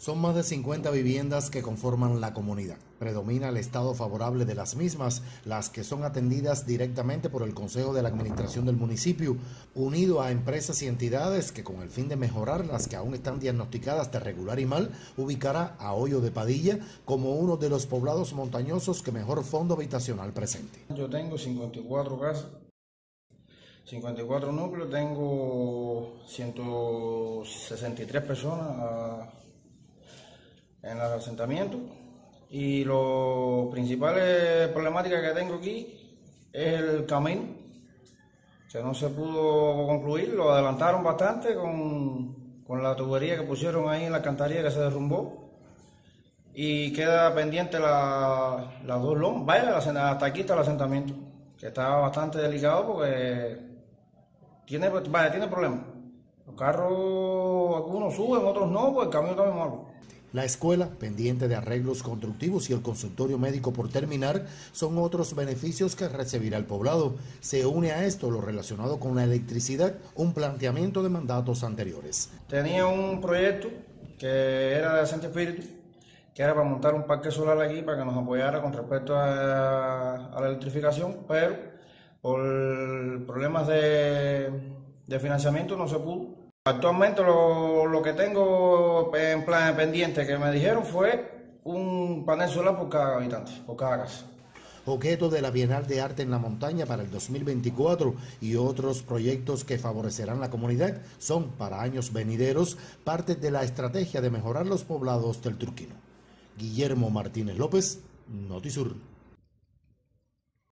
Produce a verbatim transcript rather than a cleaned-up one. Son más de cincuenta viviendas que conforman la comunidad. Predomina el estado favorable de las mismas, las que son atendidas directamente por el Consejo de la Administración del municipio, unido a empresas y entidades que, con el fin de mejorar las que aún están diagnosticadas de regular y mal, ubicará a Hoyo de Padilla como uno de los poblados montañosos que mejor fondo habitacional presente. Yo tengo cincuenta y cuatro casas, cincuenta y cuatro núcleos, tengo ciento sesenta y tres personas en el asentamiento, y las principales problemáticas que tengo aquí es el camino, que no se pudo concluir, lo adelantaron bastante con, con la tubería que pusieron ahí en la alcantarilla que se derrumbó, y queda pendiente la, las dos lomas. Vaya, hasta aquí está el asentamiento, que está bastante delicado porque tiene, vaya, tiene problemas. Los carros, algunos suben, otros no, pues el camino está muy malo. La escuela, pendiente de arreglos constructivos, y el consultorio médico por terminar son otros beneficios que recibirá el poblado. Se une a esto lo relacionado con la electricidad, un planteamiento de mandatos anteriores. Tenía un proyecto que era de Sancti Spíritus, que era para montar un parque solar aquí para que nos apoyara con respecto a, a la electrificación, pero por problemas de, de financiamiento no se pudo. Actualmente lo, lo que tengo en plan pendiente que me dijeron fue un panel solar por cada habitante, por cada casa. Objeto de la Bienal de Arte en la Montaña para el dos mil veinticuatro y otros proyectos que favorecerán la comunidad son, para años venideros, parte de la estrategia de mejorar los poblados del Turquino. Guillermo Martínez López, NotiSur.